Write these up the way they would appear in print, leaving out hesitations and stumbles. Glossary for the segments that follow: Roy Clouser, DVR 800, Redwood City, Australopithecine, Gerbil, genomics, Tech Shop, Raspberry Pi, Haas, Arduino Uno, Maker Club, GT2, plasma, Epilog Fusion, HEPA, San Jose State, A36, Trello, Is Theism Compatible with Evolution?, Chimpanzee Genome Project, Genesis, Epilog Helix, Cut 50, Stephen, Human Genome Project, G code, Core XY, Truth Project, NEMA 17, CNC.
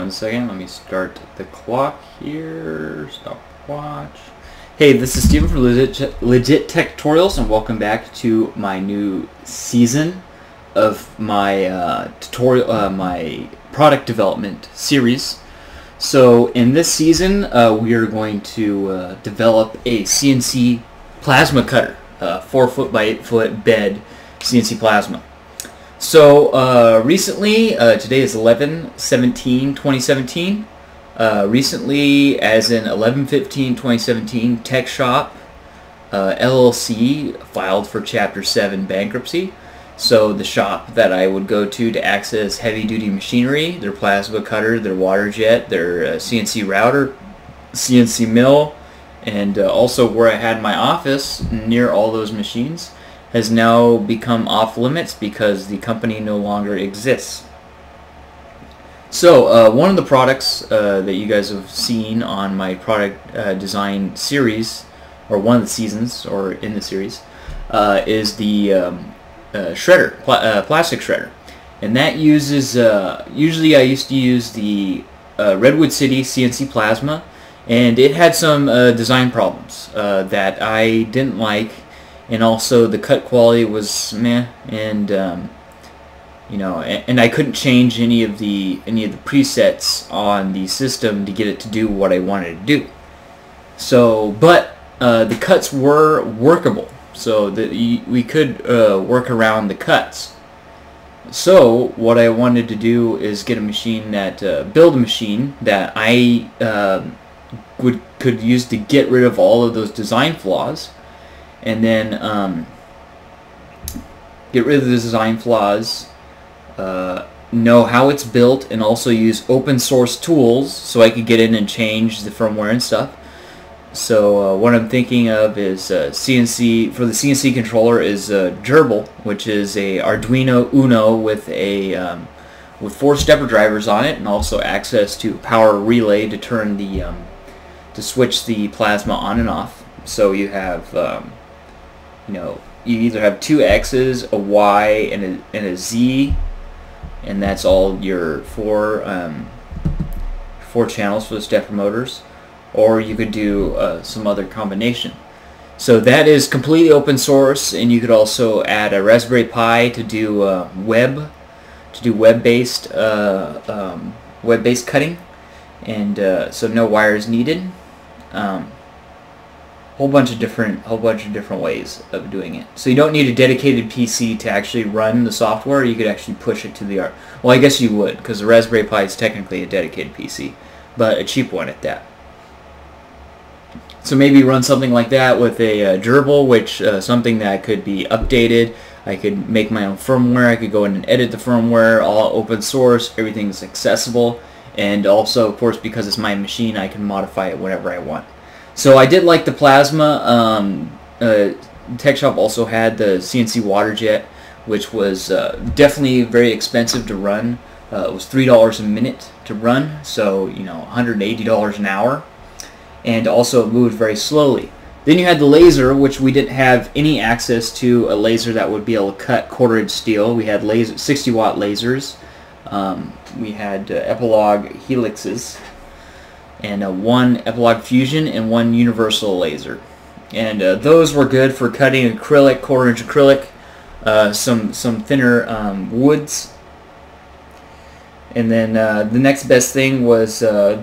1 second, let me start the clock here. Stopwatch. Hey, this is Stephen from Legit Tech Tutorials, and welcome back to my new season of my my product development series. So in this season, we are going to develop a CNC plasma cutter, 4-foot by 8-foot bed CNC plasma. So recently, today is 11/17/2017. Recently, as in 11/15/2017, Tech Shop LLC filed for Chapter 7 bankruptcy. So the shop that I would go to access heavy-duty machinery, their plasma cutter, their water jet, their CNC router, CNC mill, and also where I had my office near all those machines, has now become off limits because the company no longer exists. So one of the products that you guys have seen on my product design series, or one of the seasons, or in the series, is the shredder, plastic shredder. And that uses, usually I used to use the Redwood City CNC plasma, and it had some design problems that I didn't like. And also the cut quality was meh, and you know, and I couldn't change any of the presets on the system to get it to do what I wanted to do. So, but the cuts were workable, so that we could work around the cuts. So what I wanted to do is get a machine that build a machine that I could use to get rid of all of those design flaws, and then get rid of the design flaws, know how it's built, and also use open source tools so I could get in and change the firmware and stuff. So what I'm thinking of is CNC, for the CNC controller, is Gerbil, which is a Arduino Uno with a with 4 stepper drivers on it, and also access to power relay to turn the to switch the plasma on and off. So you have you know, you either have 2 X's, a Y, and a Z, and that's all your 4 channels for the stepper motors, or you could do some other combination. So that is completely open source, and you could also add a Raspberry Pi to do web-based web-based cutting, and so no wires needed. Whole bunch of different ways of doing it. So you don't need a dedicated PC to actually run the software. You could actually push it to the art. Well, I guess you would, because the Raspberry Pi is technically a dedicated PC, but a cheap one at that. So maybe run something like that with a Gerbil, which something that could be updated. I could make my own firmware. I could go in and edit the firmware. All open source. Everything's accessible. And also, of course, because it's my machine, I can modify it whenever I want. So I did like the plasma. Tech Shop also had the CNC water jet, which was definitely very expensive to run. It was $3 a minute to run, so you know, $180 an hour, and also it moved very slowly. Then you had the laser, which we didn't have any access to a laser that would be able to cut quarter-inch steel. We had laser 60-watt lasers. We had Epilog Helixes, and one Epilog Fusion and one universal laser, and those were good for cutting acrylic, quarter-inch acrylic, some thinner woods. And then the next best thing was the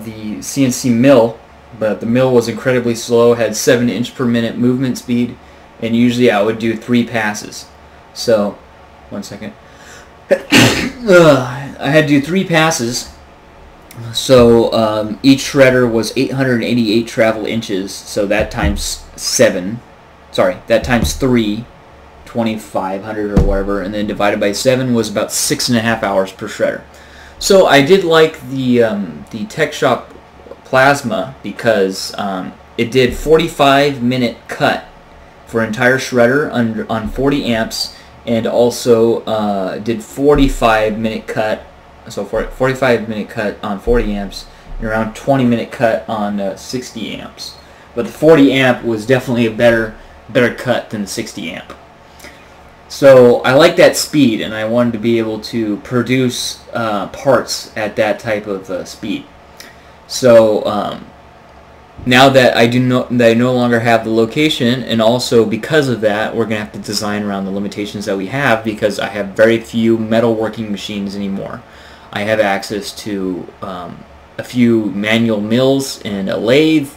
CNC mill, but the mill was incredibly slow, had 7-inch-per-minute movement speed, and usually I would do 3 passes. So, 1 second. I had to do 3 passes. So each shredder was 888 travel inches, so that times 7, sorry, that times 3, 2500 or whatever, and then divided by 7 was about 6.5 hours per shredder. So I did like the Tech Shop plasma because it did 45-minute cut for entire shredder on 40 amps, and also did 45-minute cut. So for 45-minute cut on 40 amps and around 20-minute cut on 60 amps. But the 40 amp was definitely a better cut than the 60 amp. So I like that speed, and I wanted to be able to produce parts at that type of speed. So now that I no longer have the location, and also because of that, we're going to have to design around the limitations that we have, because I have very few metalworking machines anymore. I have access to a few manual mills and a lathe,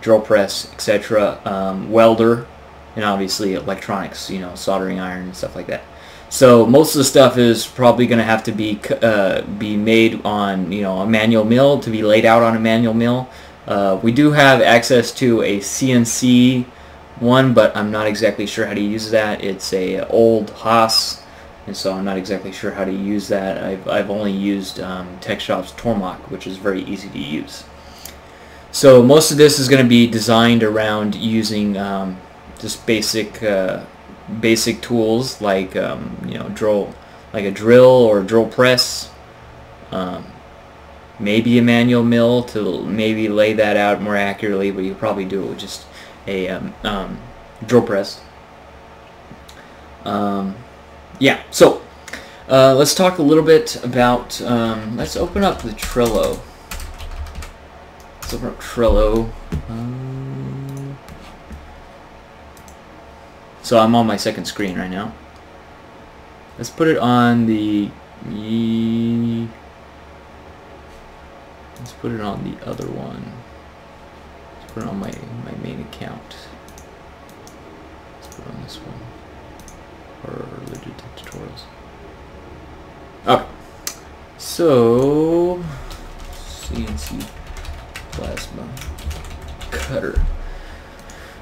drill press, etc., welder, and obviously electronics, you know, soldering iron and stuff like that. So most of the stuff is probably going to have to be made on, you know, a manual mill, to be laid out on a manual mill. We do have access to a CNC one, but I'm not exactly sure how to use that. It's a old Haas, and so I'm not exactly sure how to use that. I've only used Tech Shop's Tormach, which is very easy to use. So most of this is going to be designed around using just basic tools like you know, a drill or a drill press, maybe a manual mill to maybe lay that out more accurately, but you probably do it with just a drill press. Yeah, so let's talk a little bit about. Let's open up the Trello. Let's open up Trello. So I'm on my second screen right now. Let's put it on the other one. Let's put it on my main account. Let's put it on this one. Or Legit Tech Tutorials. Okay. So CNC plasma cutter.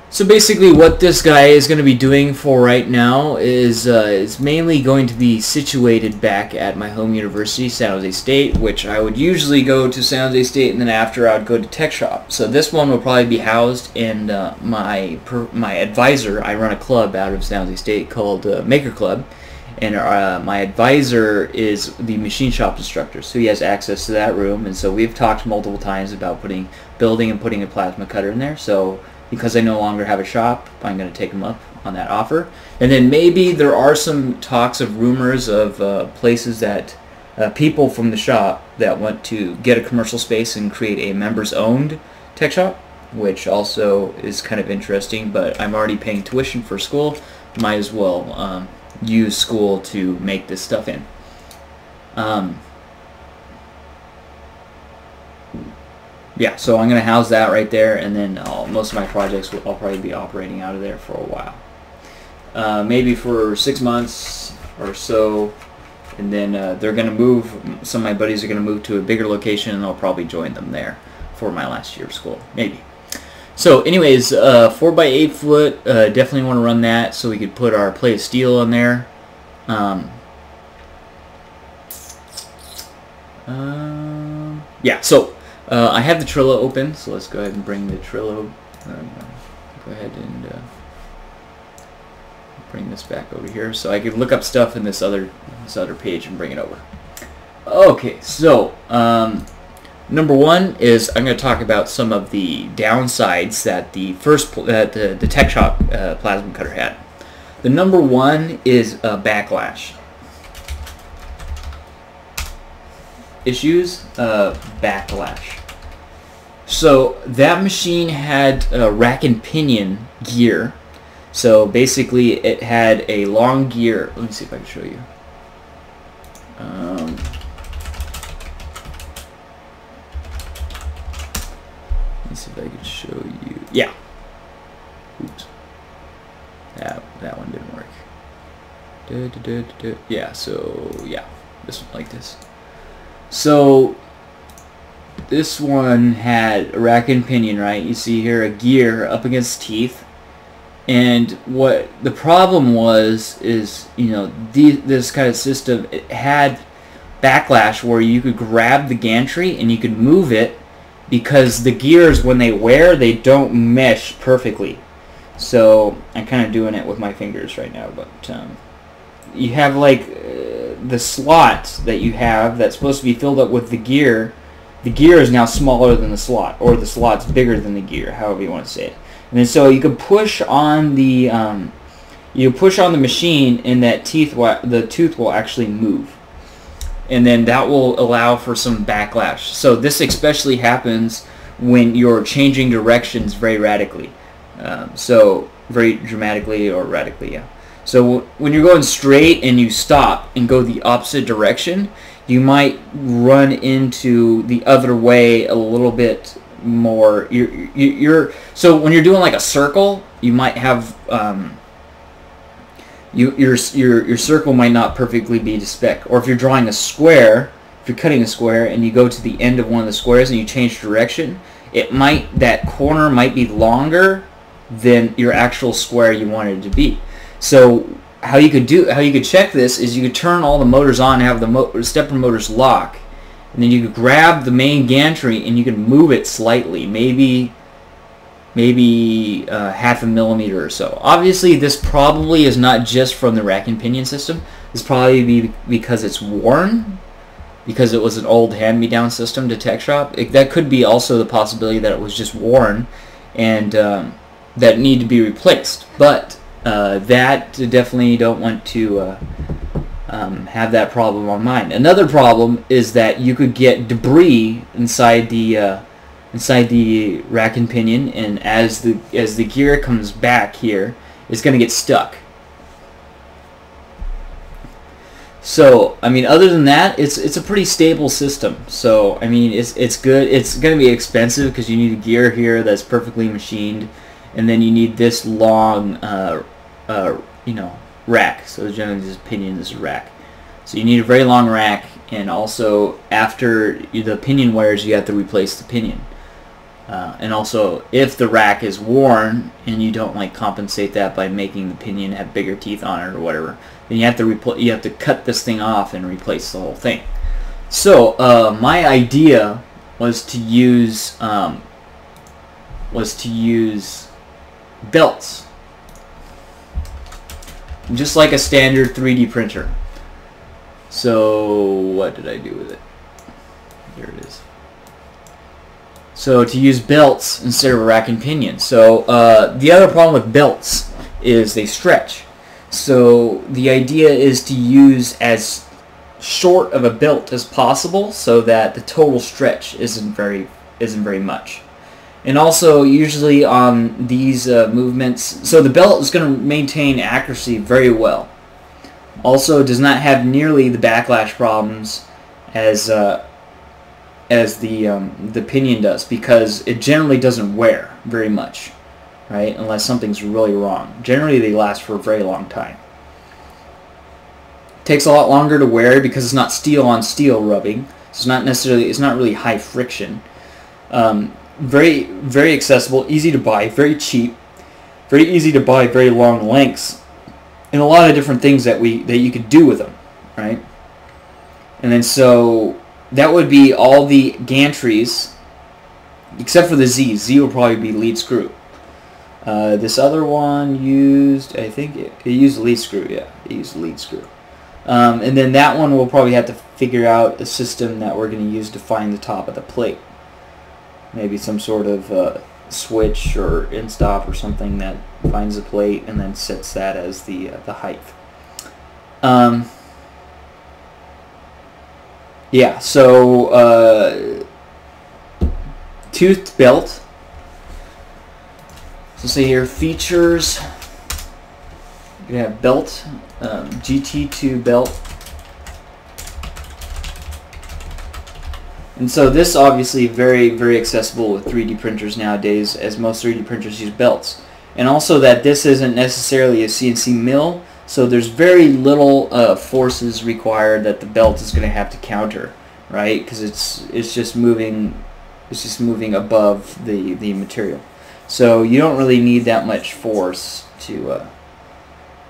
So basically what this guy is going to be doing for right now is mainly going to be situated back at my home university, San Jose State, which I would usually go to San Jose State, and then after I would go to Tech Shop. So this one will probably be housed in my advisor. I run a club out of San Jose State called Maker Club, and my advisor is the machine shop instructor, so he has access to that room, and so we've talked multiple times about building and putting a plasma cutter in there. So because I no longer have a shop, I'm going to take them up on that offer. And then maybe there are some talks of rumors of places that people from the shop that want to get a commercial space and create a members-owned tech shop, which also is kind of interesting, but I'm already paying tuition for school. Might as well use school to make this stuff in. Yeah, so I'm going to house that right there, and then most of my projects will probably be operating out of there for a while. Maybe for 6 months or so, and then they're going to move, some of my buddies are going to move to a bigger location, and I'll probably join them there for my last year of school, maybe. So anyways, 4 by 8 foot, definitely want to run that so we could put our plate of steel on there. Yeah, so I have the Trello open, so let's go ahead and bring the Trello. Go ahead and bring this back over here, so I can look up stuff in this other page and bring it over. Okay, so number one is I'm going to talk about some of the downsides that the first Tech Shop plasma cutter had. The number one is backlash. Issues, backlash. So that machine had rack and pinion gear. So basically it had a long gear. Let me see if I can show you. Let me see if I can show you. Yeah. Oops. That one didn't work. Yeah, so yeah, this one like this. So this one had a rack and pinion, right? You see here a gear up against teeth, and what the problem was is, you know, this kind of system, it had backlash where you could grab the gantry and you could move it, because the gears, when they wear, they don't mesh perfectly. So I'm kind of doing it with my fingers right now, but you have like the slot that you have that's supposed to be filled up with the gear is now smaller than the slot, or the slot's bigger than the gear, however you want to say it. And then so you could push on the you push on the machine and that the tooth will actually move. And then that will allow for some backlash. So this especially happens when you're changing directions very radically. So very dramatically or radically, yeah. So when you're going straight and you stop and go the opposite direction, you might run into the other way a little bit more. So when you're doing like a circle, you might have your circle might not perfectly be to spec. Or if you're drawing a square, if you're cutting a square and you go to the end of one of the squares and you change direction, it might, that corner might be longer than your actual square you wanted it to be. So how you could check this is you could turn all the motors on and have the stepper motors lock, and then you could grab the main gantry and you could move it slightly, maybe half a millimeter or so. Obviously, this probably is not just from the rack and pinion system. This probably be because it's worn, because it was an old hand-me-down system to Tech Shop. That could be also the possibility that it was just worn and that need to be replaced, but that definitely don't want to have that problem on mine. Another problem is that you could get debris inside the rack and pinion, and as the gear comes back here, it's going to get stuck. So I mean, other than that, it's a pretty stable system. So I mean, it's good. It's going to be expensive because you need a gear here that's perfectly machined, and then you need this long rack. So generally this pinion is a rack. So you need a very long rack, and also after the pinion wears, you have to replace the pinion. And also if the rack is worn and you don't like compensate that by making the pinion have bigger teeth on it or whatever, then you have to cut this thing off and replace the whole thing. So my idea was to use belts, just like a standard 3D printer. So what did I do with it? Here it is. So to use belts instead of a rack and pinion. So the other problem with belts is they stretch. So the idea is to use as short of a belt as possible so that the total stretch isn't very much. And also, usually on these movements, so the belt is going to maintain accuracy very well. Also, does not have nearly the backlash problems as the pinion does, because it generally doesn't wear very much, right? Unless something's really wrong. Generally, they last for a very long time. It takes a lot longer to wear because it's not steel on steel rubbing. So it's not really high friction. Very accessible, easy to buy, very cheap, very easy to buy, very long lengths, and a lot of different things that you could do with them, right? And then so that would be all the gantries except for the Z. Z will probably be lead screw. This other one used, I think it used lead screw, yeah, it used lead screw. And then that one we'll probably have to figure out a system that we're going to use to find the top of the plate. Maybe some sort of switch or end stop or something that finds the plate and then sets that as the height. Yeah, so toothed belt. So see here, features. You have belt, GT2 belt. And so this obviously very accessible with 3D printers nowadays, as most 3D printers use belts. And also that this isn't necessarily a CNC mill, so there's very little forces required that the belt is going to have to counter, right? Because it's just moving above the material. So you don't really need that much force to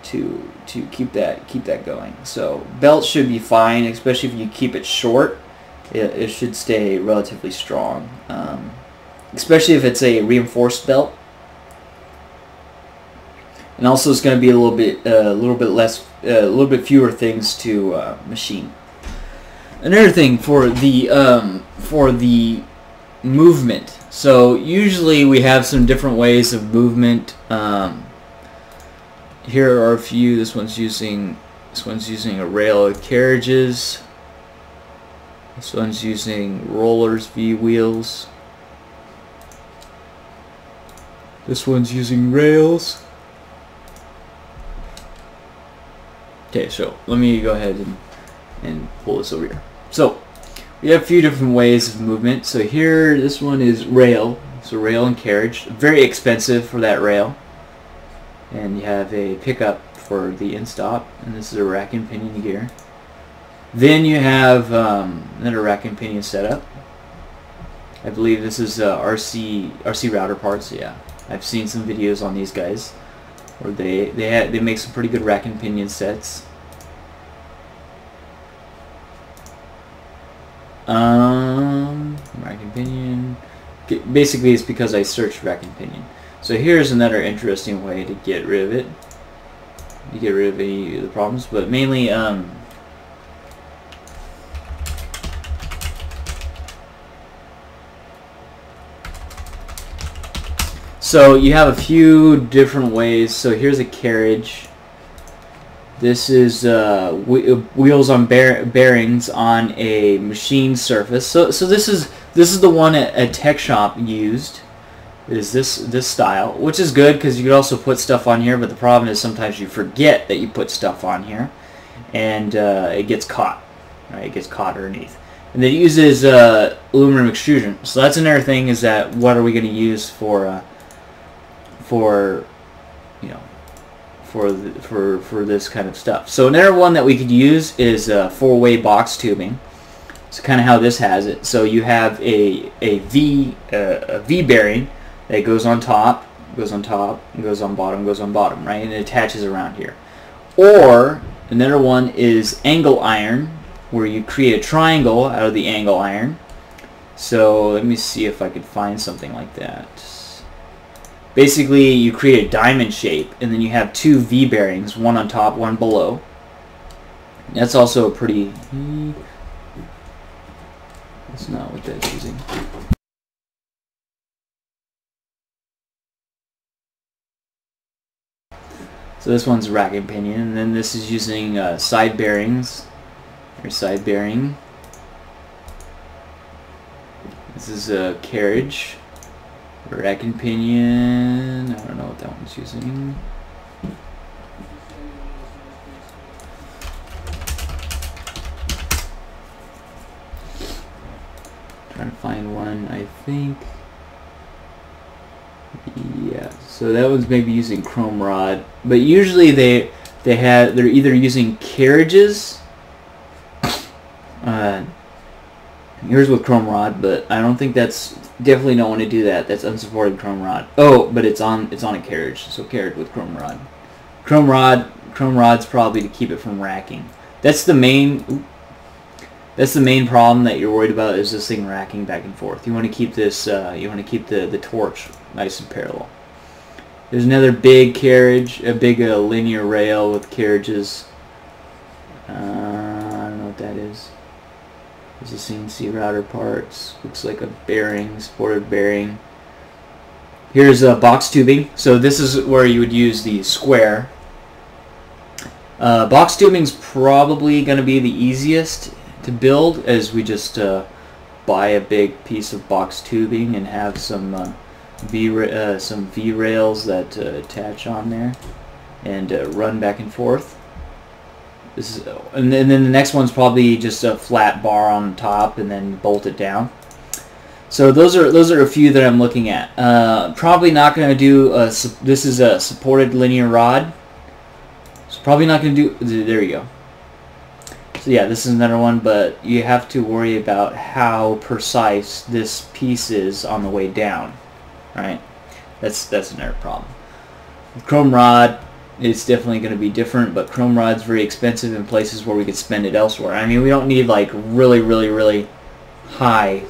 keep that going. So belt should be fine, especially if you keep it short. It should stay relatively strong, especially if it's a reinforced belt. And also, it's going to be a little bit fewer things to machine. Another thing for the movement. So usually we have some different ways of movement Here are a few. This one's using a rail with carriages. This one's using rollers, V-wheels. This one's using rails. Okay, so let me go ahead and pull this over here. So we have a few different ways of movement. So here, this one is rail. So rail and carriage. Very expensive for that rail. And you have a pickup for the end stop, and this is a rack and pinion gear. Then you have another rack and pinion setup. I believe this is RC router parts. Yeah, I've seen some videos on these guys, where they make some pretty good rack and pinion sets. Rack and pinion. Basically, it's because I searched rack and pinion. So here's another interesting way to get rid of it, to get rid of any of the problems, but mainly so you have a few different ways. So here's a carriage. This is wheels on bearings on a machine surface. So this is the one a Tech Shop used. Is this style, which is good because you could also put stuff on here, but the problem is sometimes you forget that you put stuff on here, and it gets caught, right? It gets caught underneath. And it uses aluminum extrusion, so that's another thing. Is that what are we going to use for this kind of stuff? So another one that we could use is four-way box tubing. It's kind of how this has it. So you have a V bearing. It goes on top, goes on top, goes on bottom, right? And it attaches around here. Or another one is angle iron, where you create a triangle out of the angle iron. So let me see if I could find something like that. Basically, you create a diamond shape, and then you have two V bearings, one on top, one below. That's also a pretty... That's not what that's using. So this one's rack and pinion, and then this is using side bearings, or side bearing. This is a carriage, rack and pinion. I don't know what that one's using. Trying to find one, I think. Yeah, so that one's maybe using chrome rod, but usually they're either using carriages. Here's with chrome rod, but I don't think that's definitely don't want to do that. That's unsupported chrome rod. Oh, but it's on a carriage, so carriage with chrome rod. Chrome rod's probably to keep it from racking. That's the main problem that you're worried about, is this thing racking back and forth. You want to keep this. You want to keep the torch nice and parallel. There's another big carriage, a big linear rail with carriages. I don't know what that is. This is CNC router parts. Looks like a bearing, supported bearing. Here's a box tubing. So this is where you would use the square. Box tubing's probably going to be the easiest to build, as we just buy a big piece of box tubing and have some V rails that attach on there and run back and forth. This is, and then the next one's probably just a flat bar on top and then bolt it down. So those are a few that I'm looking at. Probably not going to do this is a supported linear rod. So probably not going to do. There you go. Yeah, this is another one, but you have to worry about how precise this piece is on the way down, right? That's another problem. With chrome rod, it's definitely going to be different, but chrome rod's very expensive in places where we could spend it elsewhere. I mean, we don't need like really, really, really high.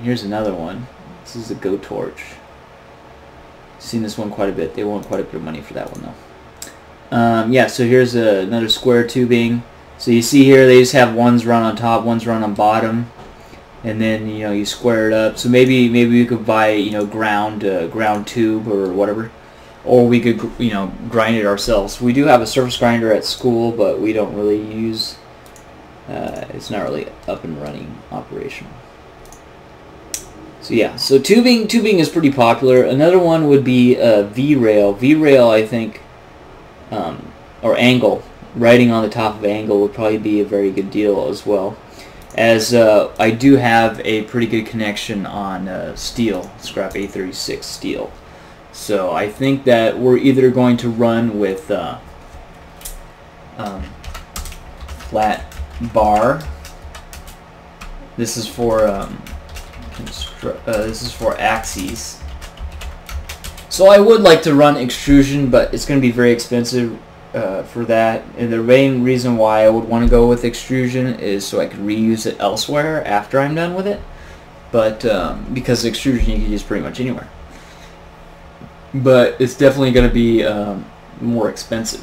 Here's another one. This is a Go Torch. Seen this one quite a bit. They want quite a bit of money for that one though. Yeah, so here's another square tubing. So you see here they just have ones run on top, ones run on bottom, and then you know you square it up. So maybe you could buy ground tube or whatever, or we could, you know, grind it ourselves. We do have a surface grinder at school, but we don't really use, it's not really up and running, operational. So yeah, so tubing is pretty popular. Another one would be V-rail. V-rail, I think, or angle. Writing on the top of angle would probably be a very good deal as well. As I do have a pretty good connection on steel, scrap A36 steel. So I think that we're either going to run with flat bar. This is for this is for axes. So I would like to run extrusion, but it's going to be very expensive for that. And the main reason why I would want to go with extrusion is so I could reuse it elsewhere after I'm done with it. But because extrusion you can use pretty much anywhere. But it's definitely going to be more expensive.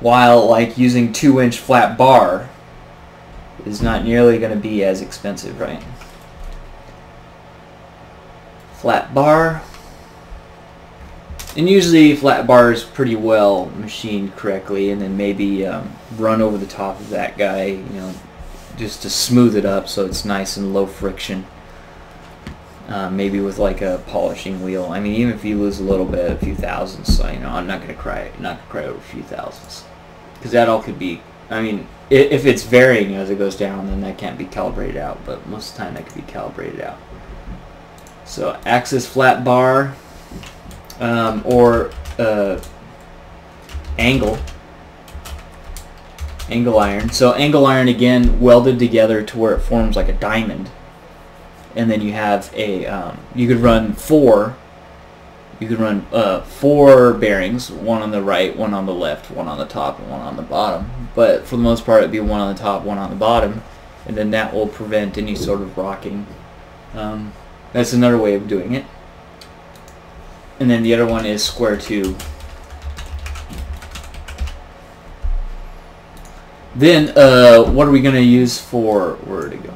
While like using 2-inch flat bar is not nearly going to be as expensive, right? Flat bar. And usually flat bar is pretty well machined correctly, and then maybe run over the top of that guy, you know, just to smooth it up so it's nice and low friction. Maybe with like a polishing wheel. I mean, even if you lose a little bit, a few thousandths, you know, I'm not gonna cry. Not gonna cry over a few thousandths, because that all could be. I mean, if it's varying as it goes down, then that can't be calibrated out. But most of the time, that could be calibrated out. So axis flat bar, or angle iron. So angle iron again, welded together to where it forms like a diamond. And then you have a you could run four bearings, one on the right, one on the left, one on the top, and one on the bottom. But for the most part, it'd be one on the top, one on the bottom, and then that will prevent any sort of rocking. That's another way of doing it. And then the other one is square tube. Then what are we gonna use for? Where'd it go?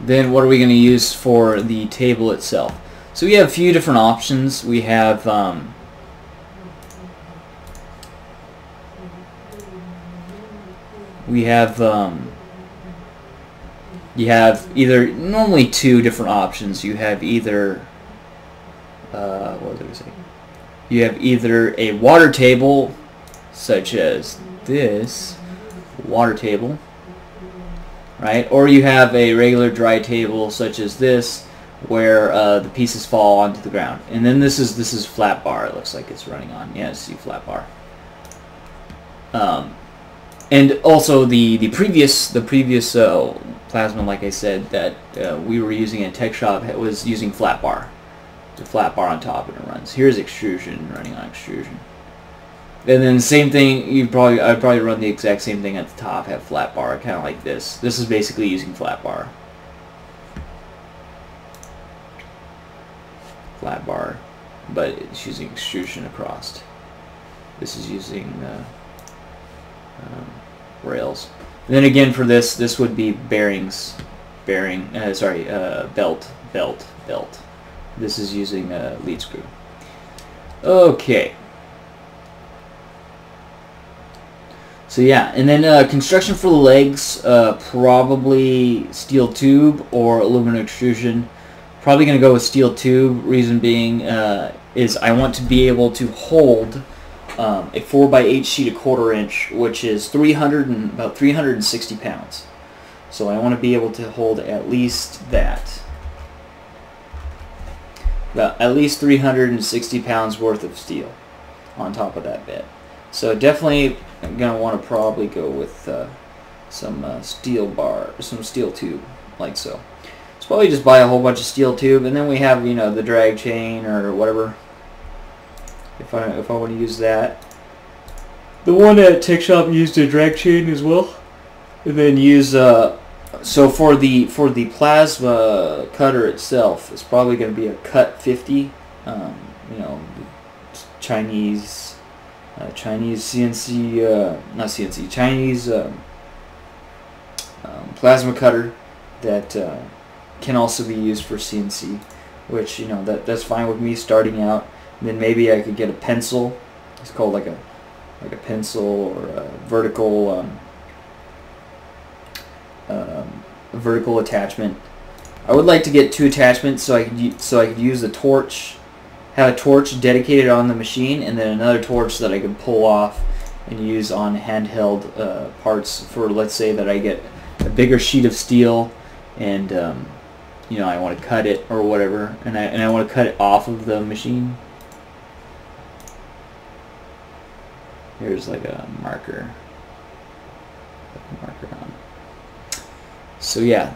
Then what are we going to use for the table itself? So we have a few different options. We have you have either normally two different options. You have either what was I gonna say? You have either a water table, such as this water table. Right? Or you have a regular dry table such as this, where the pieces fall onto the ground. And then this is flat bar. It looks like it's running on. Yeah, see flat bar. And also the previous plasma, like I said, that we were using at Tech Shop, it was using flat bar. It's a flat bar on top, and it runs. Here's extrusion, running on extrusion. And then same thing, I'd probably run the exact same thing at the top, have flat bar, kind of like this. This is basically using flat bar. Flat bar, but it's using extrusion across. This is using rails. And then again for this, this would be bearings, belt. This is using a lead screw. Okay. So yeah, and then construction for the legs, probably steel tube or aluminum extrusion. Probably going to go with steel tube, reason being is I want to be able to hold a 4x8 sheet a 1/4 inch, which is about 360 pounds. So I want to be able to hold at least that. About at least 360 pounds worth of steel on top of that bed. So definitely I'm going to want to probably go with some steel bar, some steel tube, like so. So probably just buy a whole bunch of steel tube, and then we have, you know, the drag chain or whatever, if I want to use that. The one at Tech Shop used a drag chain as well. And then use, so for the plasma cutter itself, it's probably going to be a Cut 50, you know, Chinese plasma cutter that can also be used for CNC, which, you know, that's fine with me starting out. And then maybe I could get a pencil. It's called like a pencil or a vertical vertical attachment. I would like to get two attachments so I could use the torch, have a torch dedicated on the machine, and then another torch that I could pull off and use on handheld parts. For, let's say that I get a bigger sheet of steel, and you know, I want to cut it or whatever, and I want to cut it off of the machine. Here's like a marker. Put the marker on. So yeah.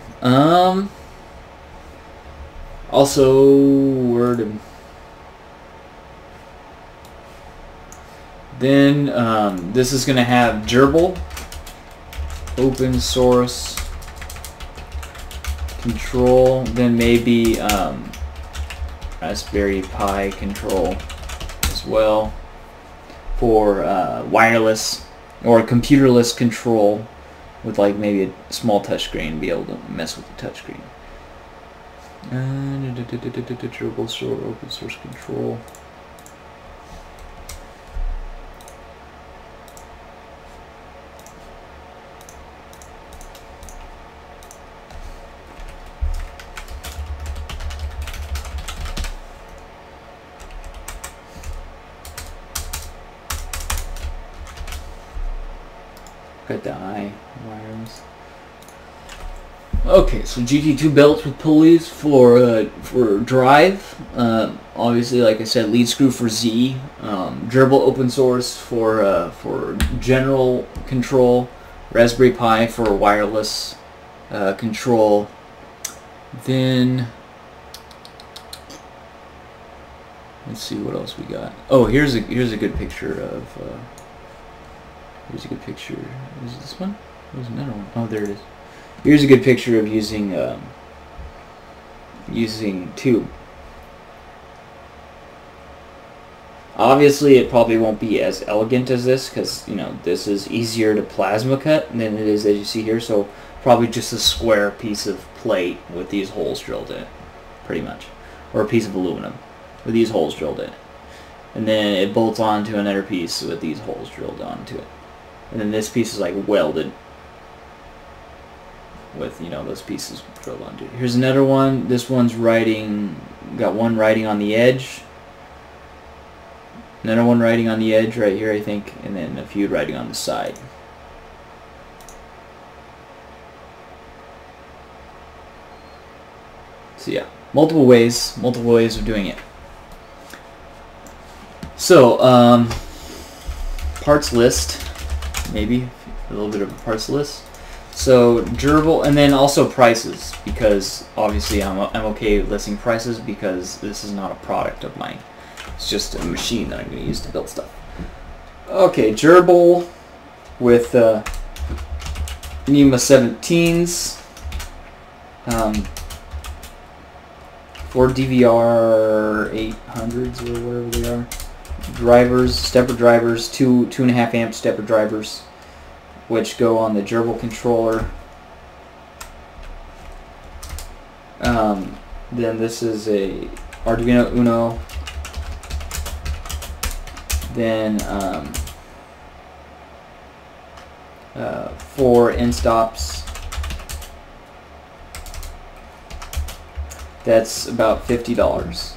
Also, Then this is gonna have Gerbil, open source control. Then maybe Raspberry Pi control as well for wireless or computerless control, with like maybe a small touchscreen, be able to mess with the touchscreen. Gerbil store open source control. Cut the eye wires. Okay, so GT2 belts with pulleys for drive. Obviously, like I said, lead screw for Z. Gerbil open source for general control. Raspberry Pi for wireless control. Then let's see what else we got. Oh, here's a good picture of. Here's a good picture. Is it this one? There's another one. Oh, there it is. Here's a good picture of using using tube. Obviously, it probably won't be as elegant as this, because, you know, this is easier to plasma cut than it is, as you see here. So probably just a square piece of plate with these holes drilled in it, pretty much, or a piece of aluminum with these holes drilled in it, and then it bolts onto another piece with these holes drilled onto it. And then this piece is like welded with, you know, those pieces drilled onto it. Here's another one. This one's writing, got one writing on the edge. Another one writing on the edge right here, I think, and then a few writing on the side. So yeah, multiple ways of doing it. So, parts list. Maybe a little bit of a parts list. So Gerbil, and then also prices, because obviously I'm okay with listing prices because this is not a product of mine. It's just a machine that I'm going to use to build stuff. Okay, Gerbil with NEMA 17s for DVR 800s or whatever they are. Drivers, stepper drivers, 2.5 amp stepper drivers, which go on the Gerbil controller. Then this is a Arduino Uno. Then 4 end stops. That's about $50.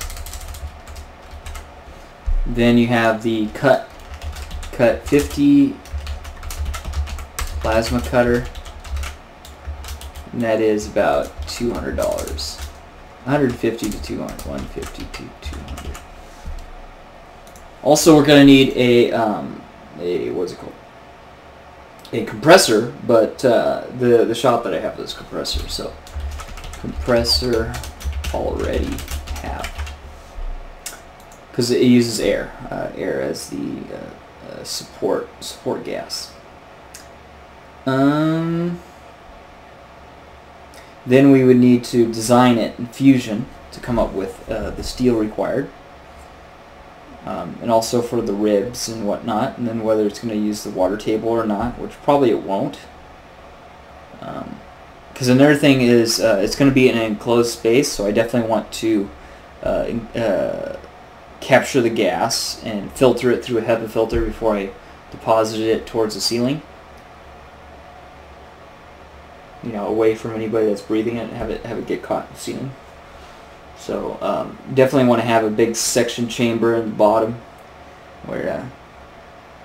Then you have the Cut 50 plasma cutter, and that is about $200, $150 to $200, $150 to $200. Also, we're going to need a what's it called? A compressor, but the shop that I have is compressor, so compressor already have. Because it uses air, as the support gas. Then we would need to design it in Fusion to come up with the steel required, and also for the ribs and whatnot, and then whether it's going to use the water table or not, which probably it won't, Because another thing is it's going to be in an enclosed space, so I definitely want to capture the gas and filter it through a HEPA filter before I deposit it towards the ceiling. You know, away from anybody that's breathing it and have it get caught in the ceiling. So definitely want to have a big section chamber in the bottom where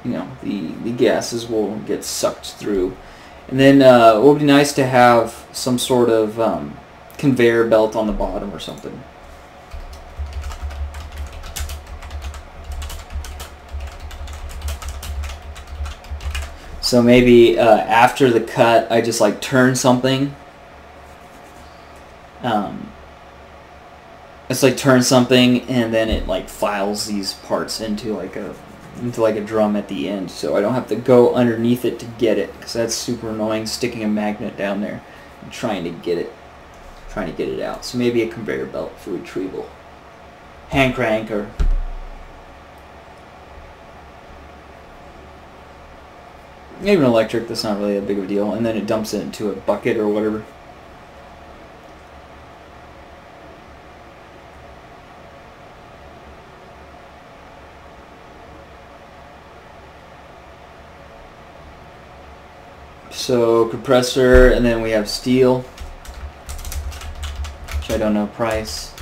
you know, the gases will get sucked through. And then it would be nice to have some sort of conveyor belt on the bottom or something. So maybe after the cut, I just like turn something. It's like turn something, and then it like files these parts into like a drum at the end. So I don't have to go underneath it to get it, because that's super annoying. Sticking a magnet down there, and trying to get it out. So maybe a conveyor belt for retrieval, hand crank or. Even electric, that's not really a big of a deal. And then it dumps it into a bucket or whatever. So compressor, and then we have steel, which I don't know price,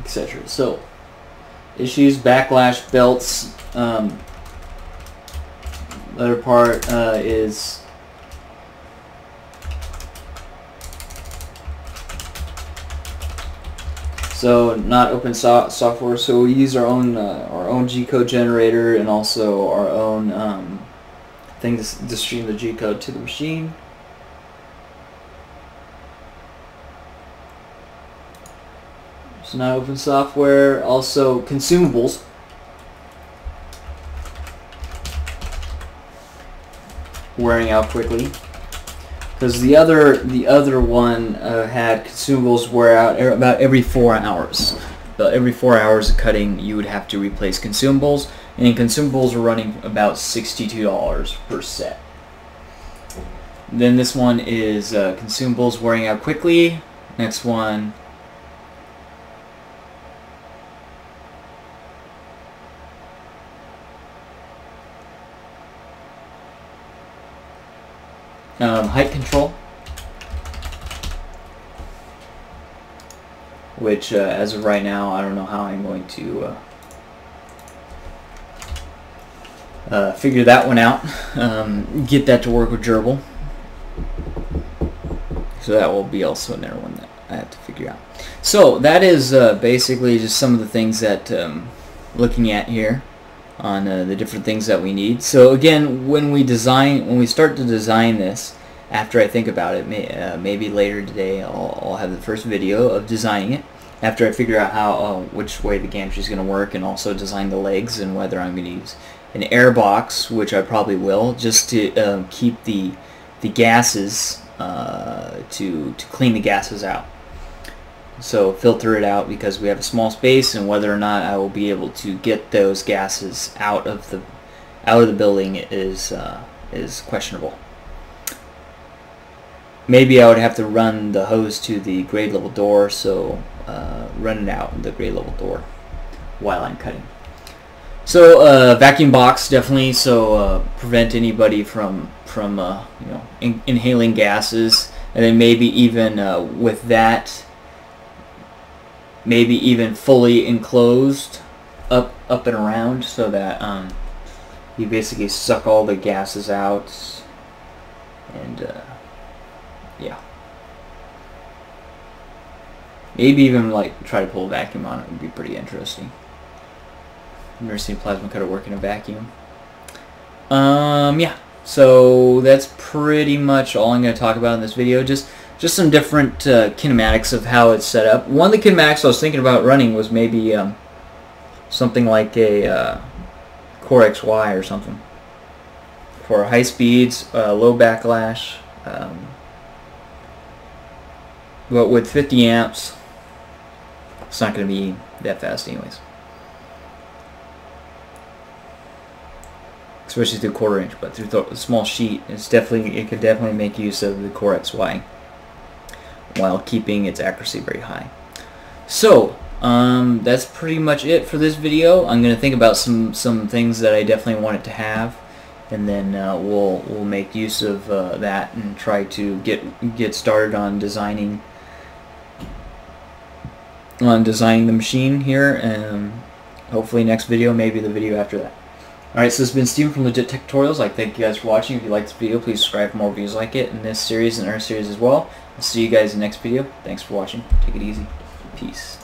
etc. So issues, backlash, belts. The other part is so not open software. So we use our own G code generator and also our own thing to stream the G code to the machine. So not open software. Also consumables. Wearing out quickly, because the other one had consumables wear out about every 4 hours. About every 4 hours of cutting, you would have to replace consumables, and consumables were running about $62 per set. Then this one is consumables wearing out quickly. Next one. Height control, which as of right now, I don't know how I'm going to figure that one out, get that to work with Gerbil. So that will be also another one that I have to figure out. So that is basically just some of the things that looking at here on the different things that we need. So again, when we start to design this, after I think about it, maybe later today I'll have the first video of designing it, after I figure out how which way the gantry is going to work, and also design the legs and whether I'm going to use an air box, which I probably will, just to keep the gases to clean the gases out. So filter it out, because we have a small space, and whether or not I will be able to get those gases out of the building is questionable. Maybe I would have to run the hose to the grade level door, so run it out the grade level door while I'm cutting. So vacuum box definitely, so prevent anybody from you know, inhaling gases, and then maybe even with that. Maybe even fully enclosed up and around, so that you basically suck all the gases out, and yeah, maybe even like try to pull a vacuum on it would be pretty interesting. I've never seen a plasma cutter work in a vacuum. Yeah, so that's pretty much all I'm going to talk about in this video. Just some different kinematics of how it's set up. One of the kinematics I was thinking about running was maybe something like a Core XY or something, for high speeds, low backlash, but with 50 amps, it's not going to be that fast anyways. especially through quarter inch, but through the small sheet, it could definitely make use of the Core XY while keeping its accuracy very high. So that's pretty much it for this video. I'm going to think about some things that I definitely want it to have, and then we'll make use of that and try to get started on designing the machine here, and hopefully next video, maybe the video after that. Alright, so this has been Stephen from Legit Tech Tutorials. I thank you guys for watching. If you like this video, please subscribe for more videos like it in this series and our series as well. I'll see you guys in the next video. Thanks for watching. Take it easy. Peace.